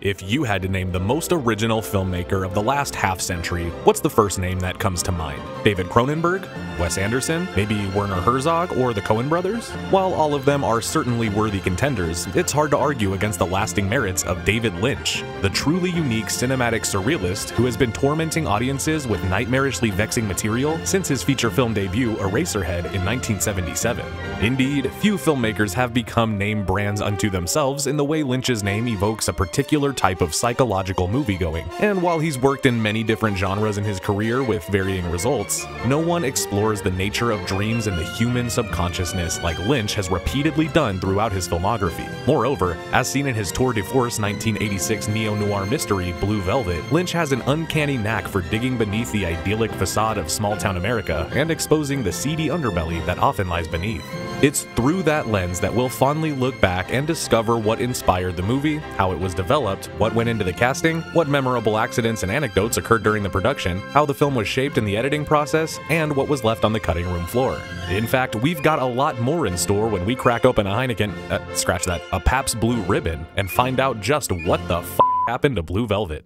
If you had to name the most original filmmaker of the last half century, what's the first name that comes to mind? David Cronenberg? Wes Anderson? Maybe Werner Herzog or the Coen brothers? While all of them are certainly worthy contenders, it's hard to argue against the lasting merits of David Lynch, the truly unique cinematic surrealist who has been tormenting audiences with nightmarishly vexing material since his feature film debut Eraserhead in 1977. Indeed, few filmmakers have become name brands unto themselves in the way Lynch's name evokes a particular type of psychological moviegoing, and while he's worked in many different genres in his career with varying results, no one explores the nature of dreams and the human subconsciousness like Lynch has repeatedly done throughout his filmography. Moreover, as seen in his tour de force 1986 neo-noir mystery Blue Velvet, Lynch has an uncanny knack for digging beneath the idyllic facade of small-town America and exposing the seedy underbelly that often lies beneath. It's through that lens that we'll fondly look back and discover what inspired the movie, how it was developed, what went into the casting, what memorable accidents and anecdotes occurred during the production, how the film was shaped in the editing process, and what was left on the cutting room floor. In fact, we've got a lot more in store when we crack open a a Pabst Blue Ribbon, and find out just what the f*** happened to Blue Velvet.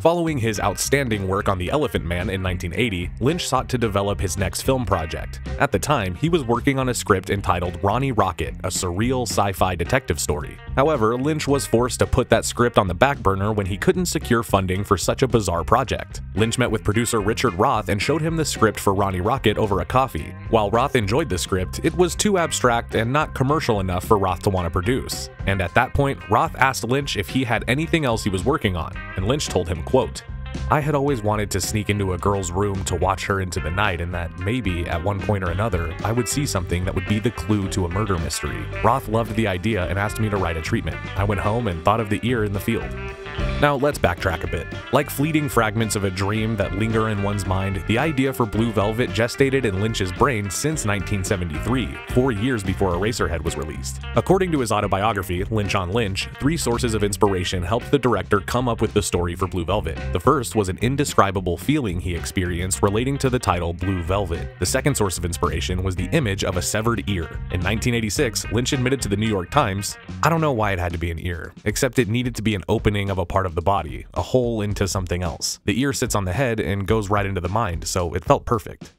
Following his outstanding work on The Elephant Man in 1980, Lynch sought to develop his next film project. At the time, he was working on a script entitled Ronnie Rocket, a surreal sci-fi detective story. However, Lynch was forced to put that script on the back burner when he couldn't secure funding for such a bizarre project. Lynch met with producer Richard Roth and showed him the script for Ronnie Rocket over a coffee. While Roth enjoyed the script, it was too abstract and not commercial enough for Roth to want to produce. And at that point, Roth asked Lynch if he had anything else he was working on, and Lynch told him, quote, "I had always wanted to sneak into a girl's room to watch her into the night, and that maybe, at one point or another, I would see something that would be the clue to a murder mystery. Roth loved the idea and asked me to write a treatment. I went home and thought of the ear in the field." Now let's backtrack a bit. Like fleeting fragments of a dream that linger in one's mind, the idea for Blue Velvet gestated in Lynch's brain since 1973, 4 years before Eraserhead was released. According to his autobiography, Lynch on Lynch, three sources of inspiration helped the director come up with the story for Blue Velvet. The first was an indescribable feeling he experienced relating to the title Blue Velvet. The second source of inspiration was the image of a severed ear. In 1986, Lynch admitted to the New York Times, "I don't know why it had to be an ear, except it needed to be an opening of a part of the body, a hole into something else. The ear sits on the head and goes right into the mind, so it felt perfect."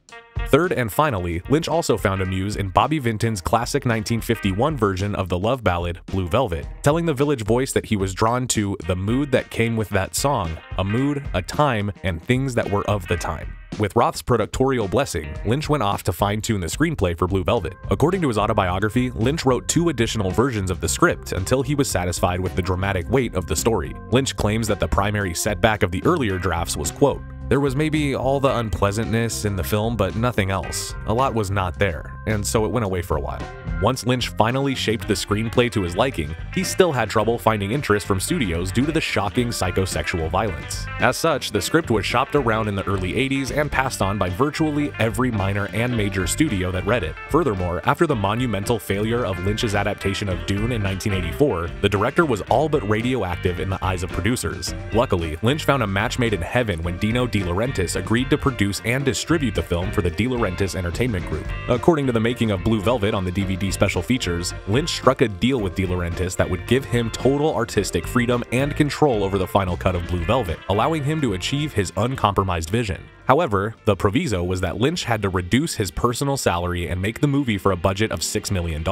Third and finally, Lynch also found a muse in Bobby Vinton's classic 1951 version of the love ballad, Blue Velvet, telling the Village Voice that he was drawn to the mood that came with that song, a mood, a time, and things that were of the time. With Roth's productorial blessing, Lynch went off to fine-tune the screenplay for Blue Velvet. According to his autobiography, Lynch wrote 2 additional versions of the script until he was satisfied with the dramatic weight of the story. Lynch claims that the primary setback of the earlier drafts was, quote, "There was maybe all the unpleasantness in the film, but nothing else. A lot was not there, and so it went away for a while." Once Lynch finally shaped the screenplay to his liking, he still had trouble finding interest from studios due to the shocking psychosexual violence. As such, the script was shopped around in the early 80s and passed on by virtually every minor and major studio that read it. Furthermore, after the monumental failure of Lynch's adaptation of Dune in 1984, the director was all but radioactive in the eyes of producers. Luckily, Lynch found a match made in heaven when Dino De Laurentiis agreed to produce and distribute the film for the De Laurentiis Entertainment Group. According to the making of Blue Velvet on the DVD special features, Lynch struck a deal with De Laurentiis that would give him total artistic freedom and control over the final cut of Blue Velvet, allowing him to achieve his uncompromised vision. However, the proviso was that Lynch had to reduce his personal salary and make the movie for a budget of $6 million.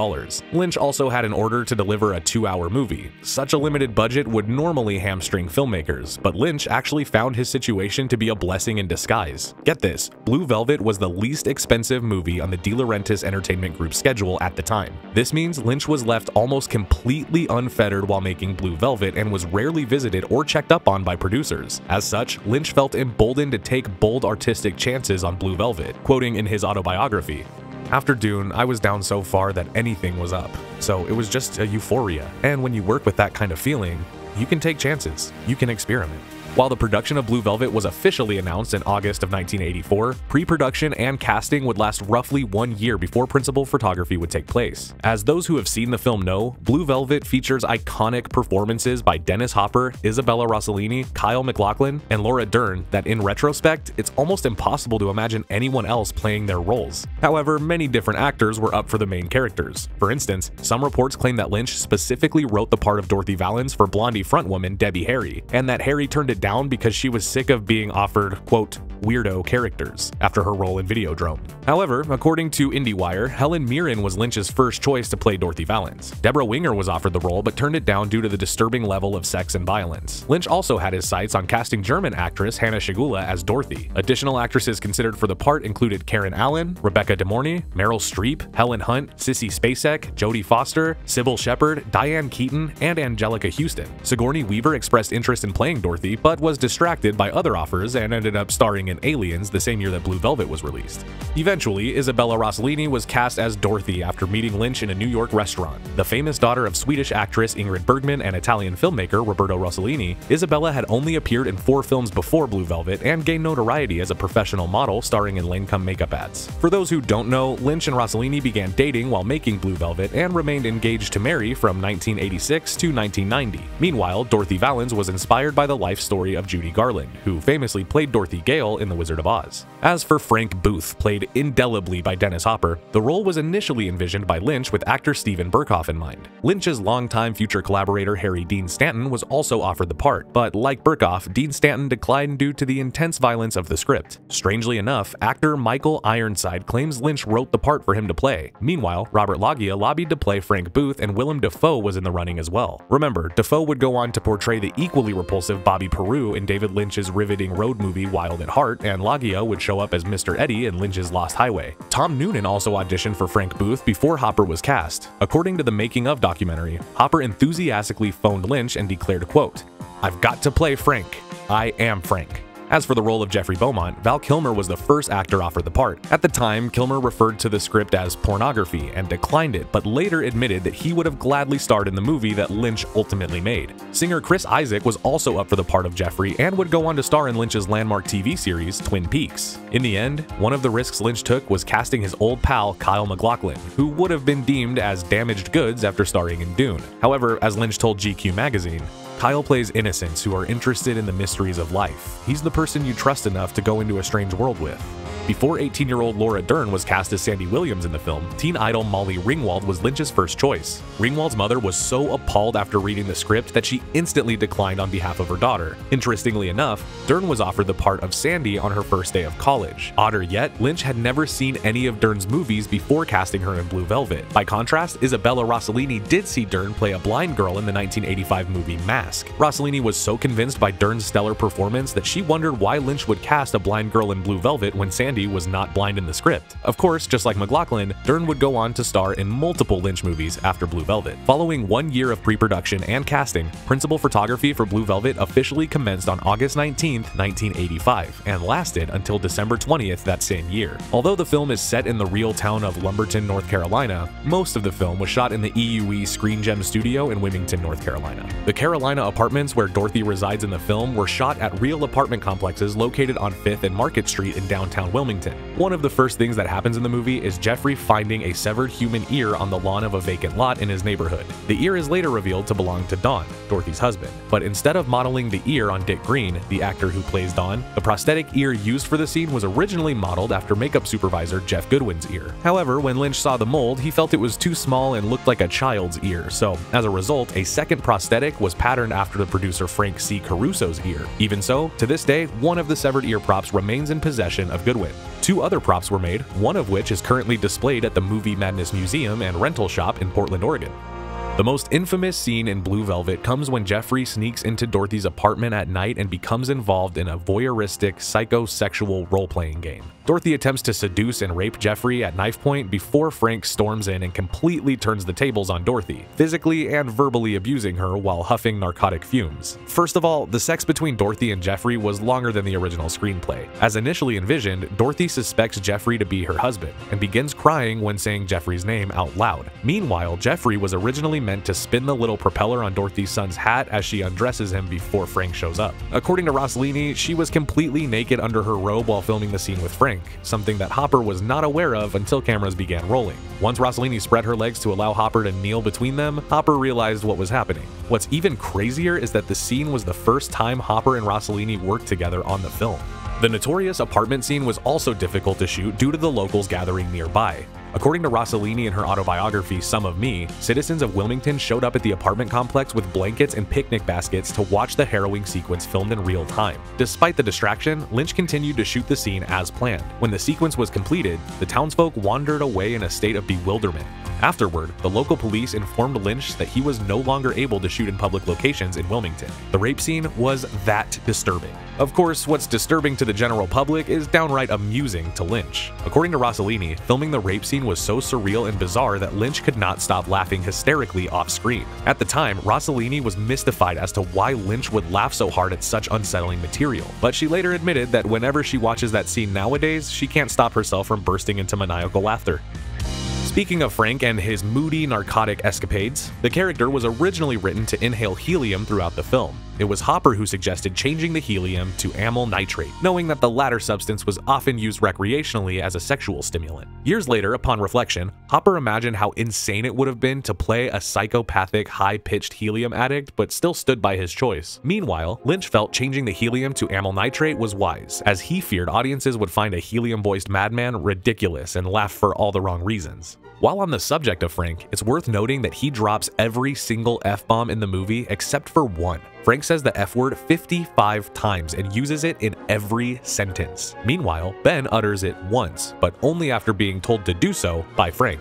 Lynch also had an order to deliver a 2-hour movie. Such a limited budget would normally hamstring filmmakers, but Lynch actually found his situation to be a blessing in disguise. Get this, Blue Velvet was the least expensive movie on the De Laurentiis Entertainment Group's schedule at the time. This means Lynch was left almost completely unfettered while making Blue Velvet and was rarely visited or checked up on by producers. As such, Lynch felt emboldened to take bold artistic chances on Blue Velvet, quoting in his autobiography, "After Dune, I was down so far that anything was up. So it was just a euphoria. And when you work with that kind of feeling, you can take chances. You can experiment." While the production of Blue Velvet was officially announced in August of 1984, pre-production and casting would last roughly 1 year before principal photography would take place. As those who have seen the film know, Blue Velvet features iconic performances by Dennis Hopper, Isabella Rossellini, Kyle MacLachlan, and Laura Dern that in retrospect, it's almost impossible to imagine anyone else playing their roles. However, many different actors were up for the main characters. For instance, some reports claim that Lynch specifically wrote the part of Dorothy Valance for Blondie frontwoman Debbie Harry, and that Harry turned it down because she was sick of being offered, quote, weirdo characters after her role in Videodrome. However, according to IndieWire, Helen Mirren was Lynch's first choice to play Dorothy Valance. Deborah Winger was offered the role but turned it down due to the disturbing level of sex and violence. Lynch also had his sights on casting German actress Hanna Schygulla as Dorothy. Additional actresses considered for the part included Karen Allen, Rebecca DeMornay, Meryl Streep, Helen Hunt, Sissy Spacek, Jodie Foster, Sybil Shepherd, Diane Keaton, and Angelica Houston. Sigourney Weaver expressed interest in playing Dorothy but was distracted by other offers and ended up starring in Aliens the same year that Blue Velvet was released. Eventually, Isabella Rossellini was cast as Dorothy after meeting Lynch in a New York restaurant. The famous daughter of Swedish actress Ingrid Bergman and Italian filmmaker Roberto Rossellini, Isabella had only appeared in 4 films before Blue Velvet and gained notoriety as a professional model starring in Lancome makeup ads. For those who don't know, Lynch and Rossellini began dating while making Blue Velvet and remained engaged to marry from 1986 to 1990. Meanwhile, Dorothy Valance was inspired by the life story of Judy Garland, who famously played Dorothy Gale in The Wizard of Oz. As for Frank Booth, played indelibly by Dennis Hopper, the role was initially envisioned by Lynch with actor Steven Berkoff in mind. Lynch's longtime future collaborator Harry Dean Stanton was also offered the part, but like Berkoff, Dean Stanton declined due to the intense violence of the script. Strangely enough, actor Michael Ironside claims Lynch wrote the part for him to play. Meanwhile, Robert Loggia lobbied to play Frank Booth and Willem Dafoe was in the running as well. Remember, Dafoe would go on to portray the equally repulsive Bobby Peru in David Lynch's riveting road movie Wild at Heart, and Loggia would show up as Mr. Eddie in Lynch's Lost Highway. Tom Noonan also auditioned for Frank Booth before Hopper was cast. According to the Making of documentary, Hopper enthusiastically phoned Lynch and declared, quote, "I've got to play Frank. I am Frank." As for the role of Jeffrey Beaumont, Val Kilmer was the first actor offered the part. At the time, Kilmer referred to the script as pornography and declined it, but later admitted that he would have gladly starred in the movie that Lynch ultimately made. Singer Chris Isaac was also up for the part of Jeffrey and would go on to star in Lynch's landmark TV series, Twin Peaks. In the end, one of the risks Lynch took was casting his old pal Kyle MacLachlan, who would have been deemed as damaged goods after starring in Dune. However, as Lynch told GQ magazine, Kyle plays innocents who are interested in the mysteries of life. He's the person you trust enough to go into a strange world with. Before 18-year-old Laura Dern was cast as Sandy Williams in the film, teen idol Molly Ringwald was Lynch's first choice. Ringwald's mother was so appalled after reading the script that she instantly declined on behalf of her daughter. Interestingly enough, Dern was offered the part of Sandy on her first day of college. Odder yet, Lynch had never seen any of Dern's movies before casting her in Blue Velvet. By contrast, Isabella Rossellini did see Dern play a blind girl in the 1985 movie Mask. Rossellini was so convinced by Dern's stellar performance that she wondered why Lynch would cast a blind girl in Blue Velvet when Sandy was not blind in the script. Of course, just like MacLachlan, Dern would go on to star in multiple Lynch movies after Blue Velvet. Following 1 year of pre-production and casting, principal photography for Blue Velvet officially commenced on August 19, 1985, and lasted until December 20th that same year. Although the film is set in the real town of Lumberton, North Carolina, most of the film was shot in the EUE Screen Gem studio in Wilmington, North Carolina. The Carolina apartments where Dorothy resides in the film were shot at real apartment complexes located on 5th and Market Street in downtown Wilmington. One of the first things that happens in the movie is Jeffrey finding a severed human ear on the lawn of a vacant lot in his neighborhood. The ear is later revealed to belong to Don, Dorothy's husband, but instead of modeling the ear on Dick Green, the actor who plays Don, the prosthetic ear used for the scene was originally modeled after makeup supervisor Jeff Goodwin's ear. However, when Lynch saw the mold, he felt it was too small and looked like a child's ear, so as a result, a second prosthetic was patterned after the producer Frank C. Caruso's ear. Even so, to this day, one of the severed ear props remains in possession of Goodwin. Two other props were made, one of which is currently displayed at the Movie Madness Museum and Rental Shop in Portland, Oregon. The most infamous scene in Blue Velvet comes when Jeffrey sneaks into Dorothy's apartment at night and becomes involved in a voyeuristic, psychosexual role-playing game. Dorothy attempts to seduce and rape Jeffrey at knife point before Frank storms in and completely turns the tables on Dorothy, physically and verbally abusing her while huffing narcotic fumes. First of all, the sex between Dorothy and Jeffrey was longer than the original screenplay. As initially envisioned, Dorothy suspects Jeffrey to be her husband and begins crying when saying Jeffrey's name out loud. Meanwhile, Jeffrey was originally meant to spin the little propeller on Dorothy's son's hat as she undresses him before Frank shows up. According to Rossellini, she was completely naked under her robe while filming the scene with Frank, something that Hopper was not aware of until cameras began rolling. Once Rossellini spread her legs to allow Hopper to kneel between them, Hopper realized what was happening. What's even crazier is that the scene was the first time Hopper and Rossellini worked together on the film. The notorious apartment scene was also difficult to shoot due to the locals gathering nearby. According to Rossellini in her autobiography, Some of Me, citizens of Wilmington showed up at the apartment complex with blankets and picnic baskets to watch the harrowing sequence filmed in real time. Despite the distraction, Lynch continued to shoot the scene as planned. When the sequence was completed, the townsfolk wandered away in a state of bewilderment. Afterward, the local police informed Lynch that he was no longer able to shoot in public locations in Wilmington. The rape scene was that disturbing. Of course, what's disturbing to the general public is downright amusing to Lynch. According to Rossellini, filming the rape scene was so surreal and bizarre that Lynch could not stop laughing hysterically off-screen. At the time, Rossellini was mystified as to why Lynch would laugh so hard at such unsettling material, but she later admitted that whenever she watches that scene nowadays, she can't stop herself from bursting into maniacal laughter. Speaking of Frank and his moody narcotic escapades, the character was originally written to inhale helium throughout the film. It was Hopper who suggested changing the helium to amyl nitrate, knowing that the latter substance was often used recreationally as a sexual stimulant. Years later, upon reflection, Hopper imagined how insane it would have been to play a psychopathic, high-pitched helium addict, but still stood by his choice. Meanwhile, Lynch felt changing the helium to amyl nitrate was wise, as he feared audiences would find a helium-voiced madman ridiculous and laugh for all the wrong reasons. While on the subject of Frank, it's worth noting that he drops every single F-bomb in the movie except for one. Frank says the F-word 55 times and uses it in every sentence. Meanwhile, Ben utters it once, but only after being told to do so by Frank.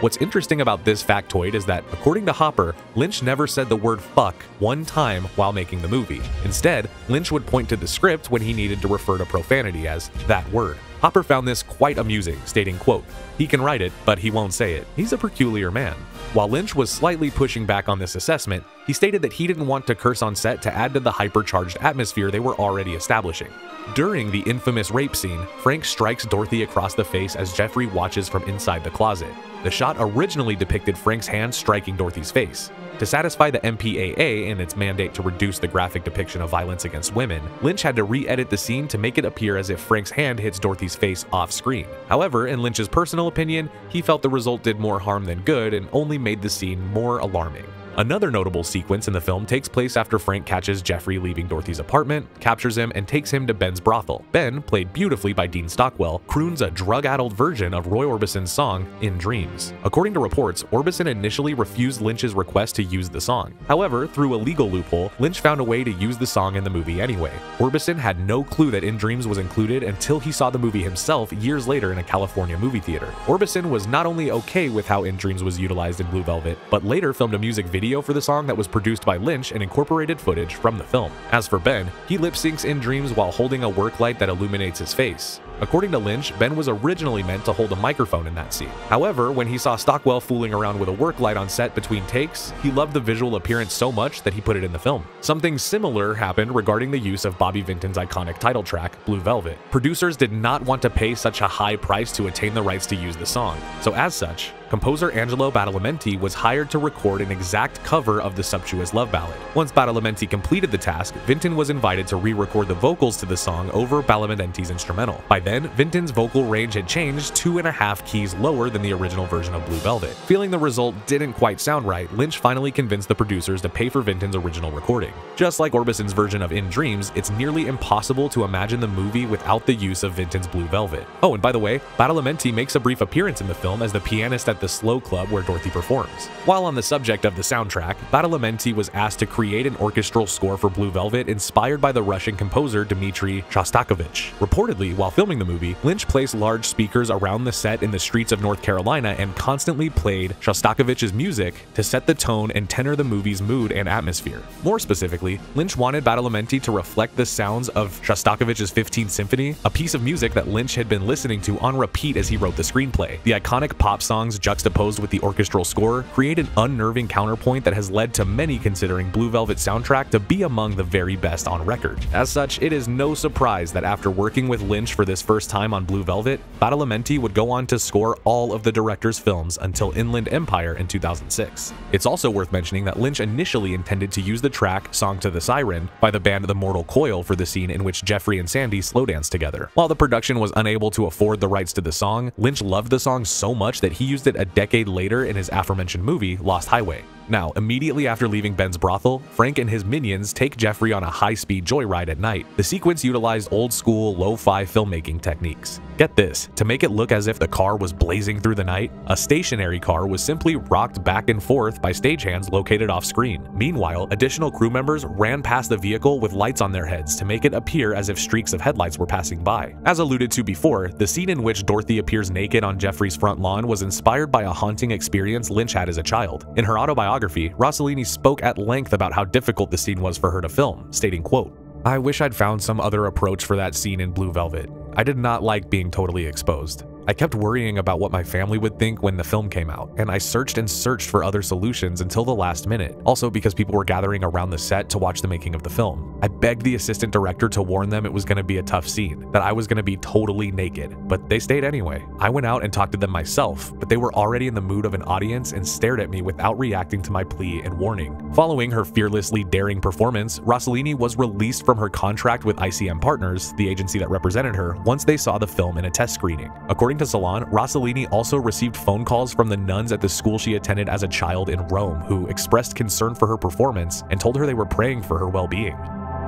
What's interesting about this factoid is that, according to Hopper, Lynch never said the word fuck one time while making the movie. Instead, Lynch would point to the script when he needed to refer to profanity as that word. Hopper found this quite amusing, stating, quote, "He can write it, but he won't say it. He's a peculiar man." While Lynch was slightly pushing back on this assessment, he stated that he didn't want to curse on set to add to the hypercharged atmosphere they were already establishing. During the infamous rape scene, Frank strikes Dorothy across the face as Jeffrey watches from inside the closet. The shot originally depicted Frank's hand striking Dorothy's face. To satisfy the MPAA and its mandate to reduce the graphic depiction of violence against women, Lynch had to re-edit the scene to make it appear as if Frank's hand hits Dorothy's face off-screen. However, in Lynch's personal opinion, he felt the result did more harm than good and only made the scene more alarming. Another notable sequence in the film takes place after Frank catches Jeffrey leaving Dorothy's apartment, captures him, and takes him to Ben's brothel. Ben, played beautifully by Dean Stockwell, croons a drug-addled version of Roy Orbison's song, In Dreams. According to reports, Orbison initially refused Lynch's request to use the song. However, through a legal loophole, Lynch found a way to use the song in the movie anyway. Orbison had no clue that In Dreams was included until he saw the movie himself years later in a California movie theater. Orbison was not only okay with how In Dreams was utilized in Blue Velvet, but later filmed a music video for the song that was produced by Lynch and incorporated footage from the film. As for Ben, he lip-syncs In Dreams while holding a work light that illuminates his face. According to Lynch, Ben was originally meant to hold a microphone in that scene. However, when he saw Stockwell fooling around with a work light on set between takes, he loved the visual appearance so much that he put it in the film. Something similar happened regarding the use of Bobby Vinton's iconic title track, Blue Velvet. Producers did not want to pay such a high price to attain the rights to use the song, so as such, composer Angelo Badalamenti was hired to record an exact cover of the sumptuous love ballad. Once Badalamenti completed the task, Vinton was invited to re-record the vocals to the song over Badalamenti's instrumental. By then, Vinton's vocal range had changed 2.5 keys lower than the original version of Blue Velvet. Feeling the result didn't quite sound right, Lynch finally convinced the producers to pay for Vinton's original recording. Just like Orbison's version of In Dreams, it's nearly impossible to imagine the movie without the use of Vinton's Blue Velvet. Oh, and by the way, Badalamenti makes a brief appearance in the film as the pianist at at the Slow Club where Dorothy performs. While on the subject of the soundtrack, Badalamenti was asked to create an orchestral score for Blue Velvet inspired by the Russian composer Dmitri Shostakovich. Reportedly, while filming the movie, Lynch placed large speakers around the set in the streets of North Carolina and constantly played Shostakovich's music to set the tone and tenor the movie's mood and atmosphere. More specifically, Lynch wanted Badalamenti to reflect the sounds of Shostakovich's 15th Symphony, a piece of music that Lynch had been listening to on repeat as he wrote the screenplay. The iconic pop songs juxtaposed with the orchestral score create an unnerving counterpoint that has led to many considering Blue Velvet's soundtrack to be among the very best on record. As such, it is no surprise that after working with Lynch for this first time on Blue Velvet, Badalamenti would go on to score all of the director's films until Inland Empire in 2006. It's also worth mentioning that Lynch initially intended to use the track Song to the Siren by the band The Mortal Coil for the scene in which Jeffrey and Sandy slow dance together. While the production was unable to afford the rights to the song, Lynch loved the song so much that he used it a decade later in his aforementioned movie, Lost Highway. Now, immediately after leaving Ben's brothel, Frank and his minions take Jeffrey on a high-speed joyride at night. The sequence utilized old-school, lo-fi filmmaking techniques. Get this, to make it look as if the car was blazing through the night, a stationary car was simply rocked back and forth by stagehands located off-screen. Meanwhile, additional crew members ran past the vehicle with lights on their heads to make it appear as if streaks of headlights were passing by. As alluded to before, the scene in which Dorothy appears naked on Jeffrey's front lawn was inspired by a haunting experience Lynch had as a child. In her autobiography, Rossellini spoke at length about how difficult the scene was for her to film, stating, quote, "I wish I'd found some other approach for that scene in Blue Velvet. I did not like being totally exposed. I kept worrying about what my family would think when the film came out, and I searched and searched for other solutions until the last minute, also because people were gathering around the set to watch the making of the film. I begged the assistant director to warn them it was going to be a tough scene, that I was going to be totally naked, but they stayed anyway. I went out and talked to them myself, but they were already in the mood of an audience and stared at me without reacting to my plea and warning." Following her fearlessly daring performance, Rossellini was released from her contract with ICM Partners, the agency that represented her, once they saw the film in a test screening. According to Salon, Rossellini also received phone calls from the nuns at the school she attended as a child in Rome, who expressed concern for her performance and told her they were praying for her well-being.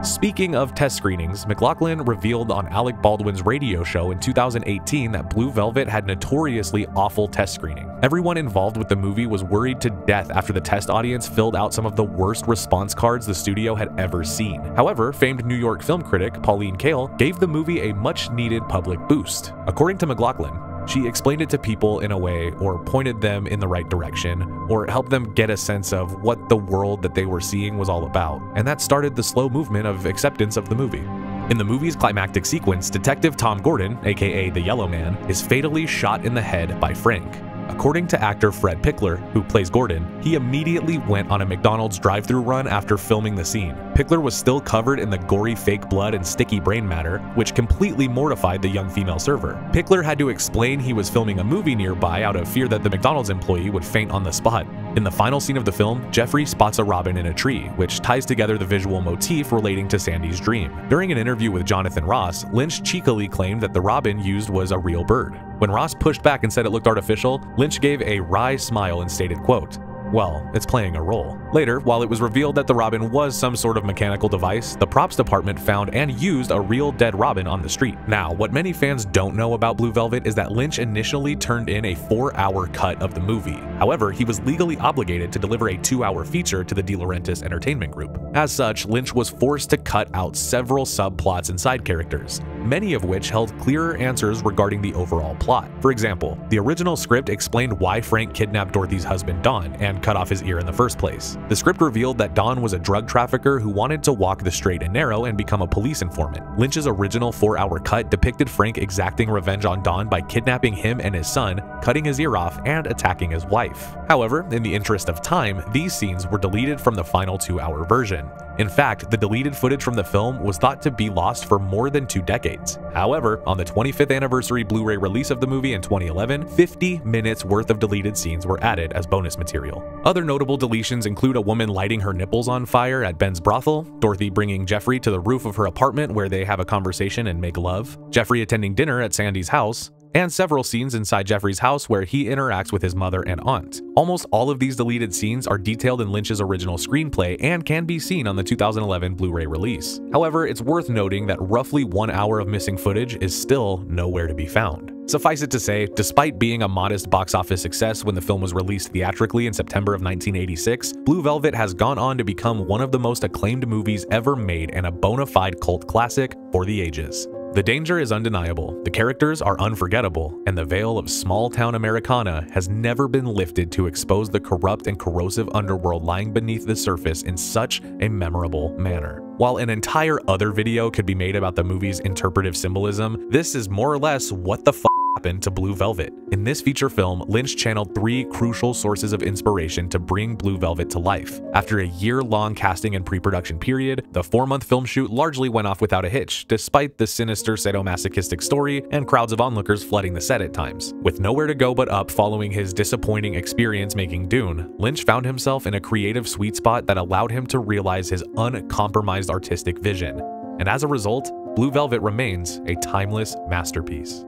Speaking of test screenings, MacLachlan revealed on Alec Baldwin's radio show in 2018 that Blue Velvet had notoriously awful test screening. Everyone involved with the movie was worried to death after the test audience filled out some of the worst response cards the studio had ever seen. However, famed New York film critic Pauline Kael gave the movie a much-needed public boost. According to MacLachlan, she explained it to people in a way, or pointed them in the right direction, or helped them get a sense of what the world that they were seeing was all about, and that started the slow movement of acceptance of the movie. In the movie's climactic sequence, Detective Tom Gordon, aka the Yellow Man, is fatally shot in the head by Frank. According to actor Fred Pickler, who plays Gordon, he immediately went on a McDonald's drive-thru run after filming the scene. Pickler was still covered in the gory fake blood and sticky brain matter, which completely mortified the young female server. Pickler had to explain he was filming a movie nearby out of fear that the McDonald's employee would faint on the spot. In the final scene of the film, Jeffrey spots a robin in a tree, which ties together the visual motif relating to Sandy's dream. During an interview with Jonathan Ross, Lynch cheekily claimed that the robin used was a real bird. When Ross pushed back and said it looked artificial, Lynch gave a wry smile and stated, quote, "Well, it's playing a role." Later, while it was revealed that the robin was some sort of mechanical device, the props department found and used a real dead robin on the street. Now, what many fans don't know about Blue Velvet is that Lynch initially turned in a 4-hour cut of the movie. However, he was legally obligated to deliver a 2-hour feature to the De Laurentiis Entertainment Group. As such, Lynch was forced to cut out several subplots and side characters, many of which held clearer answers regarding the overall plot. For example, the original script explained why Frank kidnapped Dorothy's husband, Don, and cut off his ear in the first place. The script revealed that Don was a drug trafficker who wanted to walk the straight and narrow and become a police informant. Lynch's original 4-hour cut depicted Frank exacting revenge on Don by kidnapping him and his son, cutting his ear off, and attacking his wife. However, in the interest of time, these scenes were deleted from the final 2-hour version. In fact, the deleted footage from the film was thought to be lost for more than 2 decades. However, on the 25th anniversary Blu-ray release of the movie in 2011, 50 minutes worth of deleted scenes were added as bonus material. Other notable deletions include a woman lighting her nipples on fire at Ben's brothel, Dorothy bringing Jeffrey to the roof of her apartment where they have a conversation and make love, Jeffrey attending dinner at Sandy's house, and several scenes inside Jeffrey's house where he interacts with his mother and aunt. Almost all of these deleted scenes are detailed in Lynch's original screenplay and can be seen on the 2011 Blu-ray release. However, it's worth noting that roughly 1 hour of missing footage is still nowhere to be found. Suffice it to say, despite being a modest box office success when the film was released theatrically in September of 1986, Blue Velvet has gone on to become one of the most acclaimed movies ever made and a bona fide cult classic for the ages. The danger is undeniable, the characters are unforgettable, and the veil of small-town Americana has never been lifted to expose the corrupt and corrosive underworld lying beneath the surface in such a memorable manner. While an entire other video could be made about the movie's interpretive symbolism, this is more or less what the happened to Blue Velvet. In this feature film, Lynch channeled three crucial sources of inspiration to bring Blue Velvet to life. After a year-long casting and pre-production period, the 4-month film shoot largely went off without a hitch, despite the sinister sadomasochistic story and crowds of onlookers flooding the set at times. With nowhere to go but up following his disappointing experience making Dune, Lynch found himself in a creative sweet spot that allowed him to realize his uncompromised artistic vision, and as a result, Blue Velvet remains a timeless masterpiece.